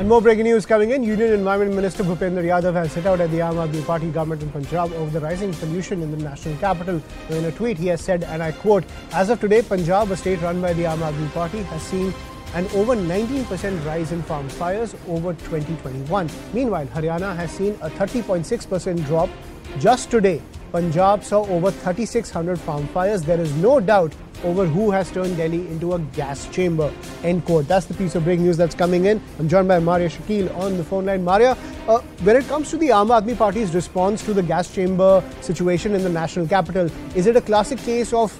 And more breaking news coming in. Union Environment Minister Bhupender Yadav has hit out at the Aam Aadmi Party government in Punjab over the rising pollution in the national capital. In a tweet, he has said, and I quote, "As of today, Punjab, a state run by the Aam Aadmi Party, has seen an over 19% rise in farm fires over 2021. Meanwhile, Haryana has seen a 30.6% drop just today. Punjab saw over 3,600 farm fires. There is no doubt over who has turned Delhi into a gas chamber." End quote. That's the piece of breaking news that's coming in. I'm joined by Maria Shakeel on the phone line. Maria, when it comes to the Aam Aadmi Party's response to the gas chamber situation in the national capital, is it a classic case of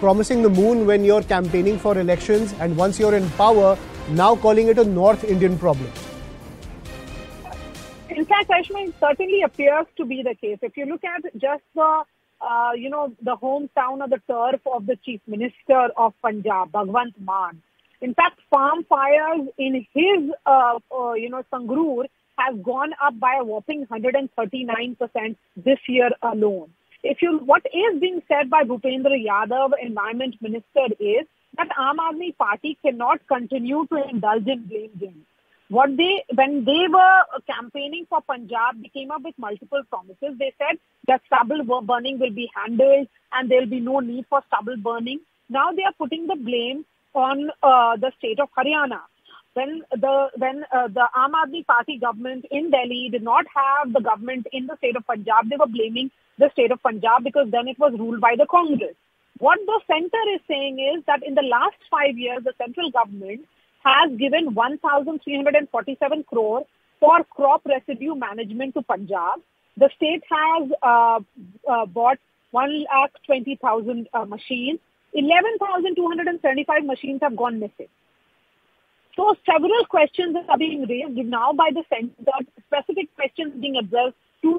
promising the moon when you're campaigning for elections, and once you're in power, now calling it a North Indian problem? In fact, Ashwin, it certainly appears to be the case. If you look at just the the hometown or the turf of the Chief Minister of Punjab, Bhagwant Mann. In fact, farm fires in his, Sangrur has gone up by a whopping 139% this year alone. What is being said by Bhupender Yadav, Environment Minister, is that Aam Aadmi Party cannot continue to indulge in blame games. When they were campaigning for Punjab, they came up with multiple promises. They said that stubble burning will be handled and there will be no need for stubble burning. Now they are putting the blame on the state of Haryana. When the Aam Aadmi Party government in Delhi did not have the government in the state of Punjab, they were blaming the state of Punjab because then it was ruled by the Congress. What the centre is saying is that in the last 5 years, the central government has given 1,347 crore for crop residue management to Punjab. The state has bought 120,000 machines. 11,275 machines have gone missing. So several questions are being raised now by the centre, specific questions being addressed to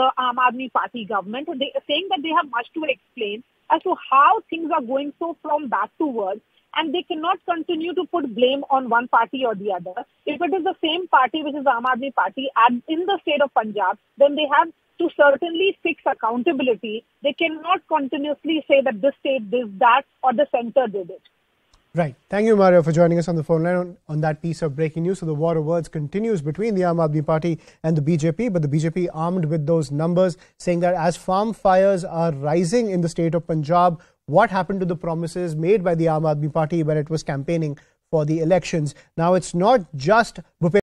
the Aam Aadmi Party government. They are saying that they have much to explain as to how things are going so from backwards. And they cannot continue to put blame on one party or the other. If it is the same party, which is the Aam Aadmi Party, and in the state of Punjab, then they have to certainly fix accountability. They cannot continuously say that this state did that or the centre did it. Right. Thank you, Mario, for joining us on the phone line on that piece of breaking news. So the war of words continues between the Aam Aadmi Party and the BJP, but the BJP armed with those numbers, saying that as farm fires are rising in the state of Punjab, what happened to the promises made by the Aam Aadmi Party when it was campaigning for the elections? Now, it's not just Bhupender